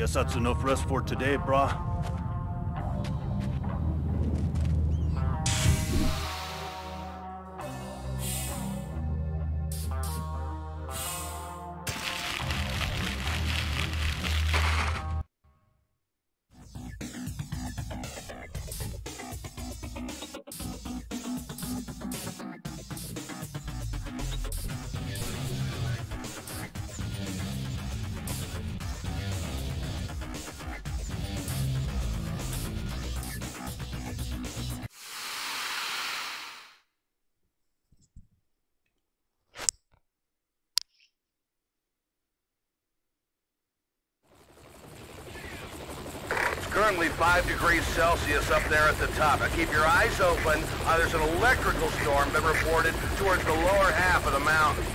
Guess that's enough rest for today, brah. Currently 5 degrees Celsius up there at the top. Now keep your eyes open. There's an electrical storm been reported towards the lower half of the mountain.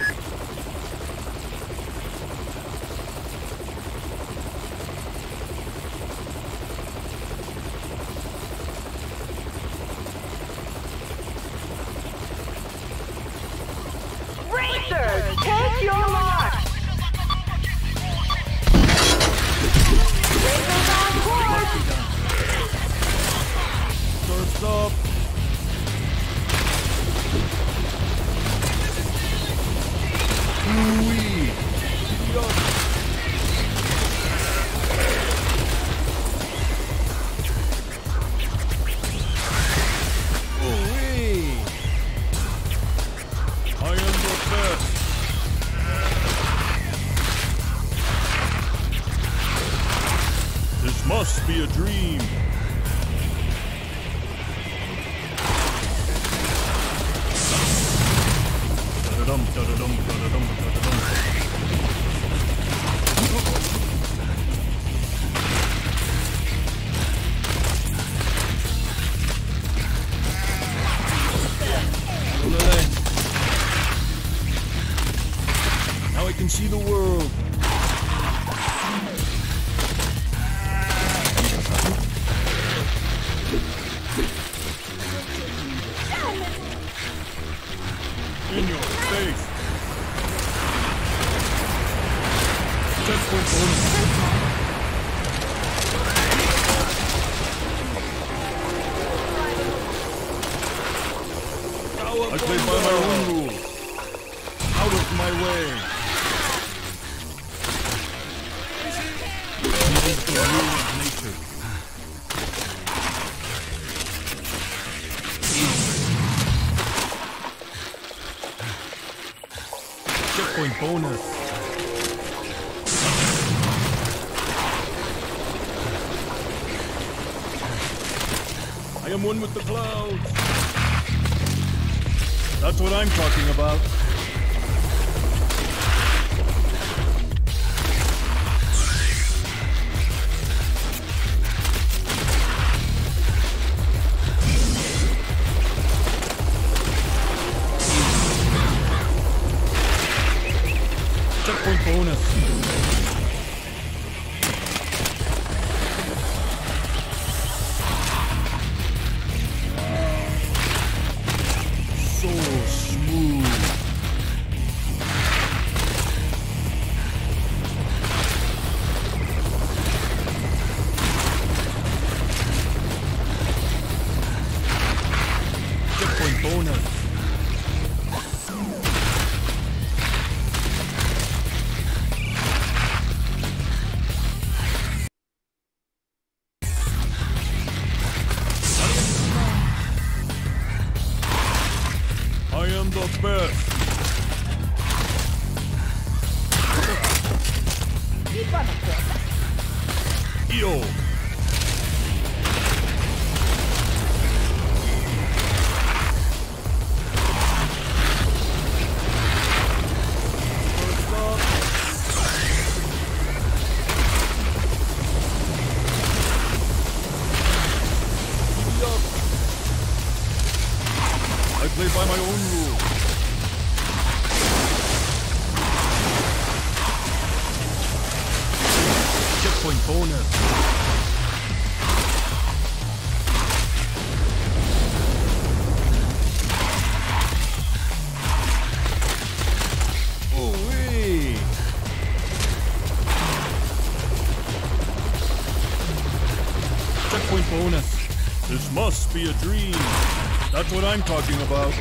Must be a dream. Da-da-dum, da-da-dum, da-da-dum, da-da-dum. Now I can see the world. I play by my own rules. Out of my way. This is the rule of nature. Checkpoint bonus. I am one with the clouds. That's what I'm talking about. Checkpoint bonus. This must be a dream. That's what I'm talking about.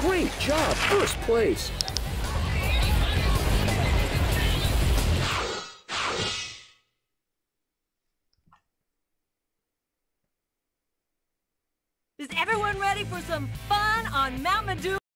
Great job, first place. Is everyone ready for some fun on Mount Medusa?